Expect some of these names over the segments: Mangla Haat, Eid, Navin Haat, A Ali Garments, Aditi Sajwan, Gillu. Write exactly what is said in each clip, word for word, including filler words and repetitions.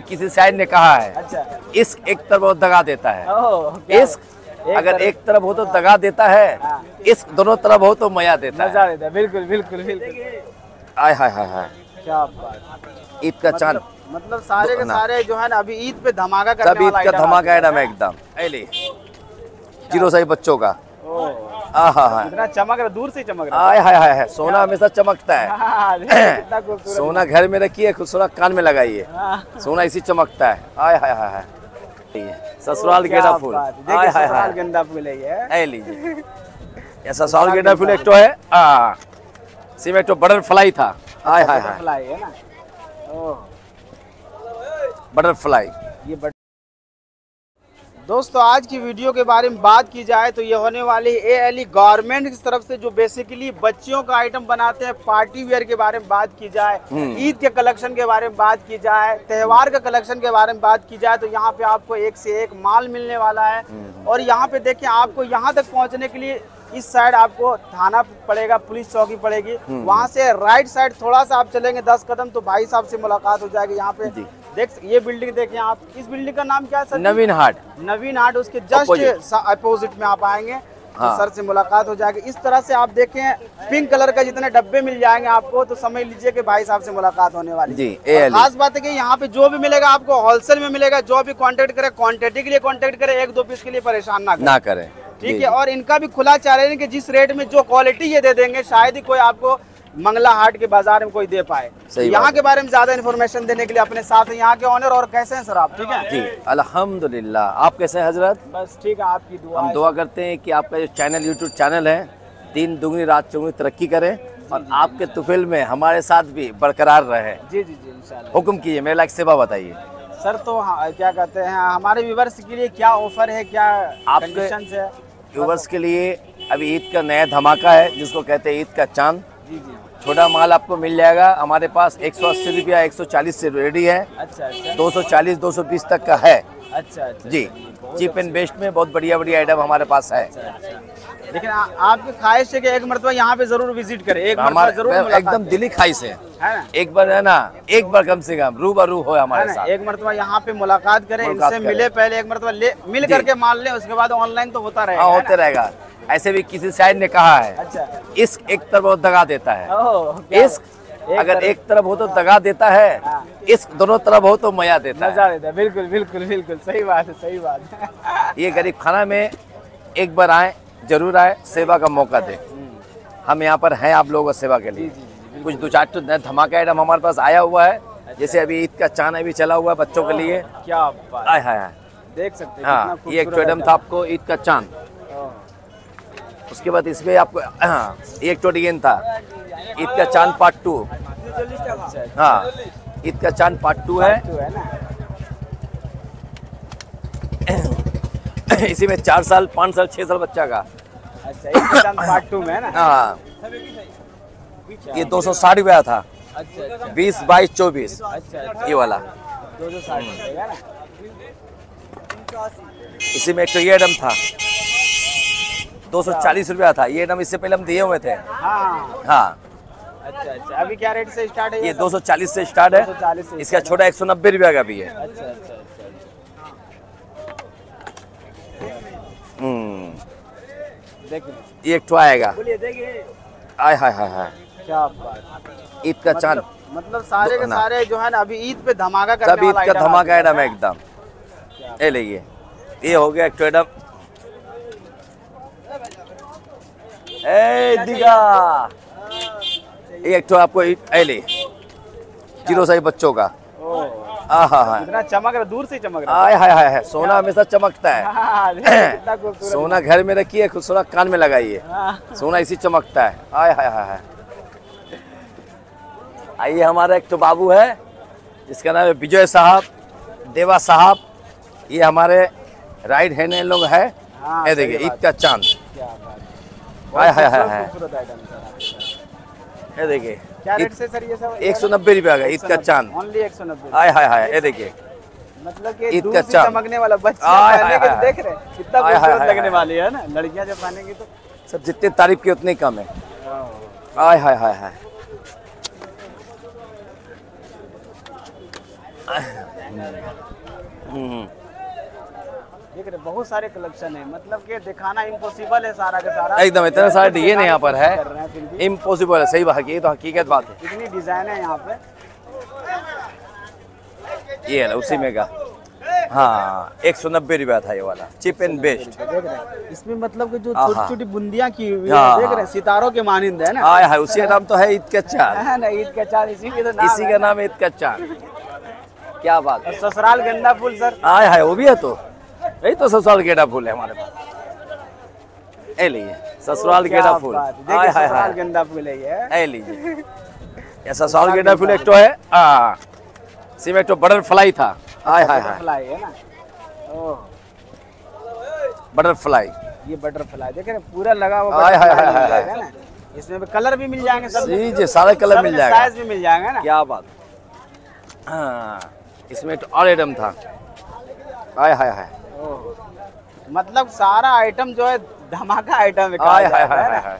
किसी शायर ने कहा है, अच्छा। इश्क एक तरफ हो दगा देता है, इश्क अगर एक तरफ हो तो दगा देता है, इश्क दोनों तरफ हो तो मजा देता है। बिल्कुल बिल्कुल बिल्कुल। आय हाय हाय हाय, क्या बात। ईद का चांद मतलब सारे के सारे जो है ना, अभी ईद पे धमाका करने वाला है। ईद का धमाका है ना, मैं एकदम अली जीरो सही बच्चों का। इतना चमक रहा, दूर से चमक रहा। आय हाय हाय हाय, सोना हमेशा चमकता है। सोना घर में रखिए, सोना कान में लगाइए, सोना इसी चमकता है। आय हाय हाय हाय, ससुराल गेंदा फूल। आय हाय हाय, गेंदा फूल है, लीजिए ये ससुराल गेंदा फूल। एक तो है आ सिम, एक तो बटरफ्लाई था। आय हाय हाय, बटरफ्लाई है ना, बटरफ्लाई ये। दोस्तों आज की वीडियो के बारे में बात की जाए तो ये होने वाली ए अली गारमेंट की तरफ से, जो बेसिकली बच्चियों का आइटम बनाते हैं। पार्टी वेयर के बारे में बात की जाए, ईद के कलेक्शन के बारे में बात की जाए, त्यौहार का कलेक्शन के बारे में बात की जाए, तो यहाँ पे आपको एक से एक माल मिलने वाला है। और यहाँ पे देखें, आपको यहाँ तक पहुँचने के लिए इस साइड आपको थाना पड़ेगा, पुलिस चौकी पड़ेगी, वहाँ से राइट साइड थोड़ा सा आप चलेंगे दस कदम तो भाई साहब से मुलाकात हो जाएगी। यहाँ पे देख, ये बिल्डिंग देखिए आप, इस बिल्डिंग का नाम क्या है सर? नवीन हाट। नवीन हाट, उसके जस्ट अपोजिट में आप आएंगे, हाँ। तो सर से मुलाकात हो जाएगी। इस तरह से आप देखें पिंक कलर का जितने डब्बे मिल जाएंगे आपको, तो समझ लीजिए कि भाई साहब से मुलाकात होने वाली जी। खास बात है कि यहाँ पे जो भी मिलेगा आपको होलसेल में मिलेगा। जो भी कांटेक्ट करे क्वांटिटी के लिए कांटेक्ट करे, एक दो पीस के लिए परेशान ना ना करें, ठीक है। और इनका भी खुला चैलेंज कि जिस रेट में जो क्वालिटी ये दे देंगे, शायद ही कोई आपको मंगला हाट के बाजार में कोई दे पाए। यहाँ के बारे में ज्यादा इन्फॉर्मेशन देने के लिए अपने साथ हैं यहाँ के ऑनर। और कैसे हैं सर आप? ठीक है जी, अल्हम्दुलिल्लाह। आप कैसे हैं हजरत? बस ठीक है, आपकी दुआ। हम दुआ करते हैं कि आपका जो चैनल यूट्यूब चैनल है, दिन दुगनी रात चौगुनी तरक्की करे और आपके तुफिल में हमारे साथ भी बरकरार रहे। जी जी जी, इंशाल्लाह। हुक्म कीजिए, मेरे लायक सेवा बताइए सर। तो क्या कहते हैं हमारे व्यूवर्स के लिए, क्या ऑफर है, क्या कंडीशंस है व्यूवर्स के लिए? अभी ईद का नया धमाका है जिसको कहते हैं ईद का चांद। छोटा माल आपको मिल जाएगा हमारे पास एक सौ अस्सी रुपया, एक सौ चालीस से रेडी है। अच्छा, अच्छा। दो सौ चालीस, दो सौ बीस तक का है। अच्छा, अच्छा जी, चीप एंड बेस्ट में बहुत बढ़िया बढ़िया आइटम हमारे पास है। अच्छा, अच्छा। लेकिन आ, आपकी ख्वाहिश है कि एक मरतबा यहाँ पे जरूर विजिट करें, एक मरतबा जरूर? एकदम दिली ख्वाहिश है, है ना? एक बार, है ना, एक बार कम से कम रूबरू हो हमारे साथ, एक मरतबा यहाँ पे मुलाकात करें, इनसे मिले पहले, एक मरतबा मिल करके मान लें, उसके बाद ऑनलाइन तो होता रहेगा, होते रहेगा। ऐसे भी किसी शायर ने कहा है, अच्छा। इश्क एक तरफ हो दगा देता है, इश्क अगर एक तरफ हो तो दगा देता है, इश्क दोनों तरफ हो तो मजा देता है। बिल्कुल बिल्कुल बिल्कुल, सही बात है, सही बात है। ये गरीब खाना में एक बार आए, जरूर आए, सेवा का मौका दे। हम यहाँ पर हैं आप लोगों को सेवा के लिए। कुछ दो चार तो धमाका आइटम हमारे पास आया हुआ है, जैसे अभी ईद का चांद अभी चला हुआ है बच्चों के लिए। क्या आए हाय, देख सकते हैं। ये एक आइटम था आपको ईद का चांद। उसके बाद इसमें आपको हाँ, एक टोडियन था ईद का चांद पार्ट टू। हाँ, ईद का चांद पार्ट टू है, है इसी में चार साल पाँच साल छः साल बच्चा का। अच्छा, ईद का चांद पार्ट टू में है ना? हाँ, ये दो सौ साठ रुपया था। अच्छा, बीस बाईस चौबीस ये वाला दो सौ साठ रुपया ना। इसी में एक तो ये आइटम था दो सौ चालीस रुपया था। ये नाम इससे पहले हम दिए हुए थे। हाँ, हाँ। अच्छा अच्छा, अभी क्या रेट से स्टार्ट है? ये दो सौ चालीस से स्टार्ट है, से इसका छोटा एक सौ नब्बे रुपया का भी है। अच्छा, अच्छा, अच्छा। ये एक आएगा। आय हाय हाय हाय, क्या बात। ईद का चांद मतलब सारे के सारे जो है ना, अभी ईद पे धमाका करने वाला है। ईद का धमाका है ना, मैं एकदम ये लीजिए। ये हो गया एक आइटम। ए दिगा, एक तो आपको एले जीरो सही बच्चों का। इतना चमक रहा, दूर से चमक रहा। आय हाय हाय हाय, सोना हमेशा चमकता है। सोना घर में रखिए, सोना कान में लगाइए, सोना इसी चमकता है। आय हाय हाय हाय। आइए, हमारा एक तो बाबू है जिसका नाम है विजय साहब, देवा साहब, ये हमारे राइट हैंड लोग है। ये देखिए ईद का चांद। हाय हाय हाय हाय, ये देखिए। क्या रेट से सर ये सब? एक सौ नब्बे रुपया का ईद का चांद, ओनली एक सौ नब्बे। हाय हाय हाय, ये देखिए, मतलब कि ईद का चांद चमकने वाला बच्चा पहने के, देख रहे हैं कितना खूबसूरत लगने वाली है ना। लड़कियां जब पहनेंगी तो सब जितने तारीफ की उतनी कम है। हाय हाय हाय हाय, देख रहे बहुत सारे कलेक्शन है, मतलब कि दिखाना इम्पॉसिबल है सारा का सारा, एकदम इतना सारा डिजाइन यहाँ पर है, इम्पॉसिबल है। सही बात, ये तो हकीकत बात है, इतनी डिजाइन है यहाँ पे। ये है उसी में का, हाँ एक सौ नब्बे रुपया था ये वाला, चिप एंड बेस्ट। देख रहे हैं इसमें मतलब कि जो छोटी छोटी बुंदियाँ की हुई है, देख रहे हैं सितारों के मानिंद है ना। हाँ हाँ, उसी का नाम तो है ईद का चांद, ईद का चांद इसी के तो नाम, इसी का नाम ईद का चांद। क्या बात है। ससुराल गेंदा फूल सर, हाँ हाँ वो भी है, तो यही तो ससुराल गेंदा फूल है हमारे पास। ए लीजिए ससुराल गेंदा फूल, हाय हाय ससुराल गेंदा फूल है ये। ए लीजिए ये ससुराल गेंदा फूल एक तो है, हाँ सिम एक तो बटरफ्लाई था, हाय हाय बटरफ्लाई है ना, ओह बटरफ्लाई, ये बटरफ्लाई देख रहे पूरा लगा हुआ है ना। इसमें कलर भी मिल जाएंगे सब, जी जी सारे कलर मिल जाएंगे, साइज भी मिल जाएंगे ना। क्या बात, हाँ इसमें तो और आइटम था, हाय हाय हाय, मतलब सारा आइटम जो है धमाका आइटम है। हाय हाय हाय हाय,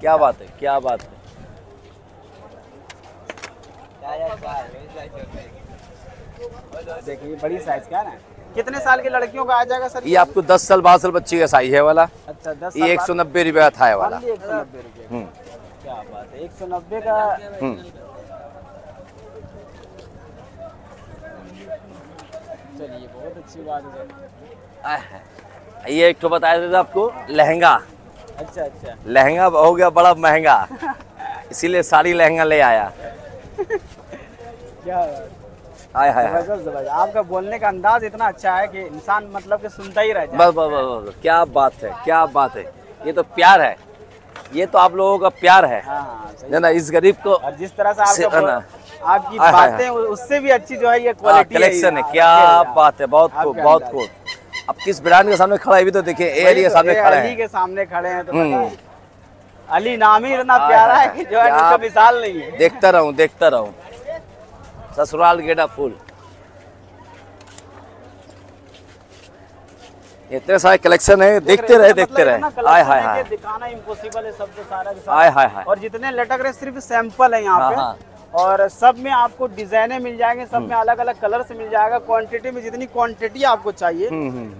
क्या बात है, क्या बात है। देखिए बड़ी साइज का है, कितने साल की लड़कियों का आ जाएगा सर? ये आपको दस साल बारह साल बच्ची का साइज है वाला। अच्छा, दस साल। ये एक सौ नब्बे रुपया था ये वाला, एक सौ नब्बे रुपये। क्या बात है, एक सौ नब्बे का। चलिए बहुत अच्छी बात है। ये एक तो बताया था, था आपको लहंगा। अच्छा अच्छा, लहंगा हो गया बड़ा महंगा इसीलिए साड़ी लहंगा ले आया। क्या हाय हाय, आपका बोलने का अंदाज इतना अच्छा है कि इंसान मतलब कि सुनता ही रह जाए। बस बस बस, क्या बात है, क्या बात है। ये तो प्यार है, ये तो आप लोगों का प्यार है ना इस गरीब को। और जिस तरह से आपका आपकी बातें उससे भी अच्छी जो है ये क्वालिटी कलेक्शन है, है। क्या बात है, बहुत खूब बहुत खूब। अब किस ब्रांड के सामने खड़ा है भी तो देखिए, ए अली के सामने खड़े हैं, अली के सामने खड़े हैं तो अली नाम ही इतना प्यारा है कि जो है उसका मिसाल नहीं है। देखता रहूं देखता रहूं ससुराल गेंदा फूल। इतने सारे कलेक्शन है, देखते रहे देखते रहे। हाय हाय हाय, दिखाना इम्पॉसिबल है सब सारा के सारा। हाय हाय हाय, और जितने लटक रहे सिर्फ सैंपल है यहाँ पे, और सब में आपको डिजाइने मिल जाएंगे, सब में अलग अलग कलर से मिल जाएगा। क्वांटिटी में जितनी क्वांटिटी आपको चाहिए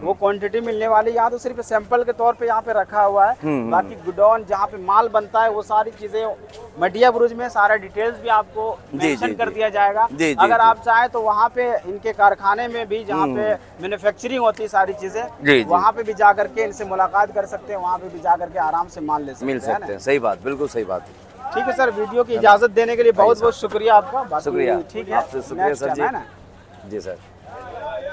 वो क्वांटिटी मिलने वाली। यहाँ तो सिर्फ सैंपल के तौर पे यहाँ पे रखा हुआ है, बाकी गुडौन जहाँ पे माल बनता है वो सारी चीजें मडिया ब्रुज में सारा डिटेल्स भी आपको मेंशन कर दिया जाएगा। जी, अगर जी, आप चाहे तो वहाँ पे इनके कारखाने में भी जहाँ पे मैन्युफैक्चरिंग होती है सारी चीजें, वहाँ पे भी जा करके इनसे मुलाकात कर सकते हैं, वहाँ पे भी जा करके आराम से माल ले सकते हैं। सही बात, बिल्कुल सही बात है। ठीक है सर, वीडियो की इजाजत देने के लिए बहुत बहुत शुक्रिया आपका। शुक्रिया, ठीक है आपसे, शुक्रिया सर जी, है ना जी सर।